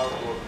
outlook